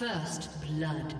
First blood.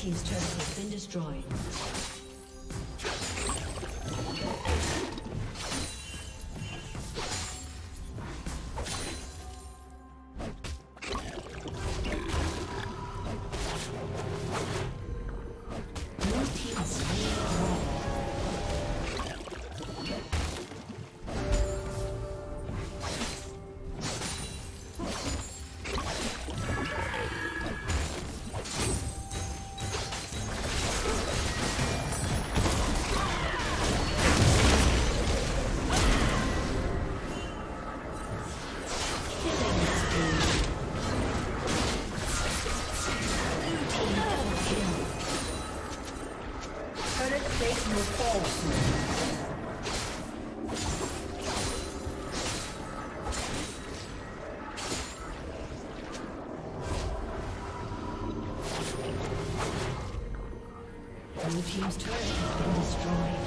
team's turret has been destroyed. Blue team's turret has been destroyed.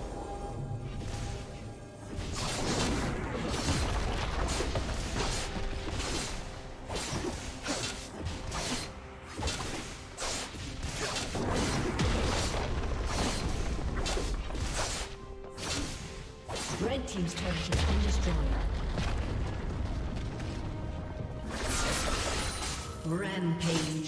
Red team's turret has been destroyed. Rampage.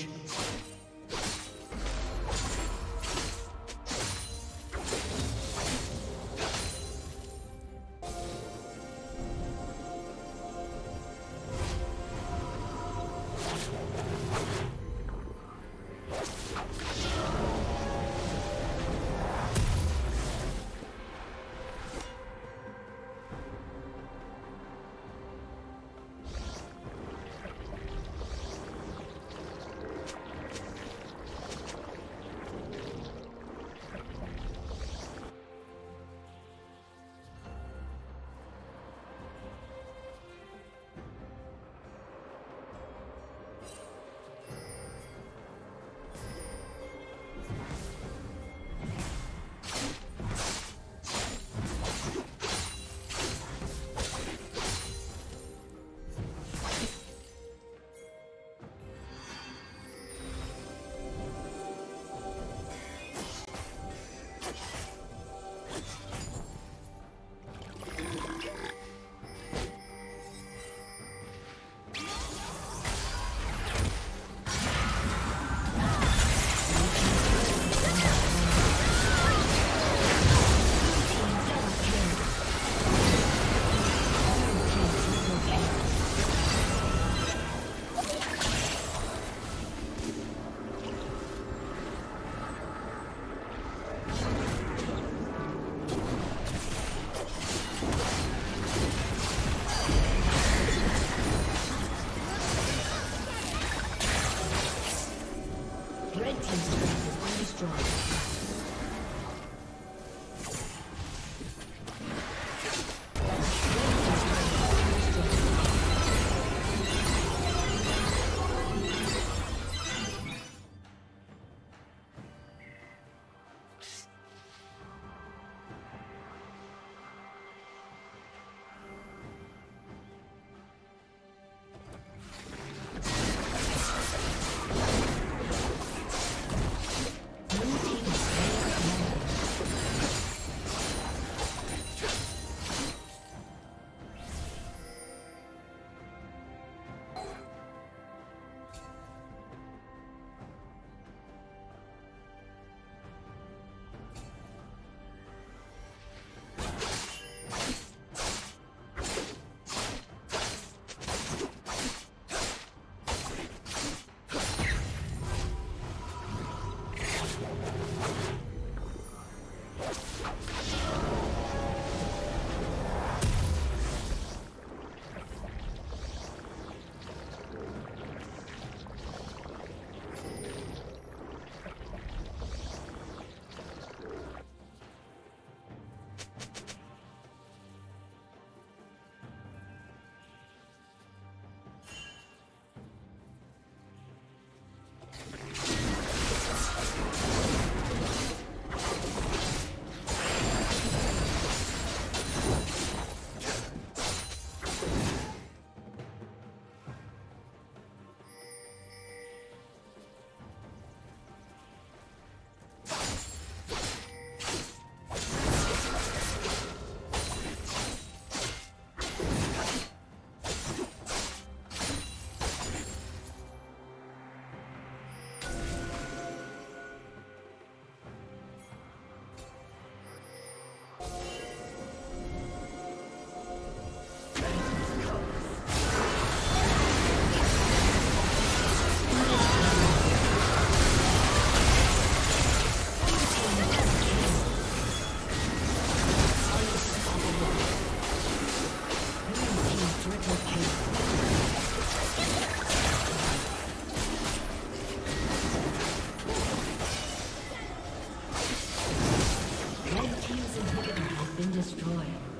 been destroyed.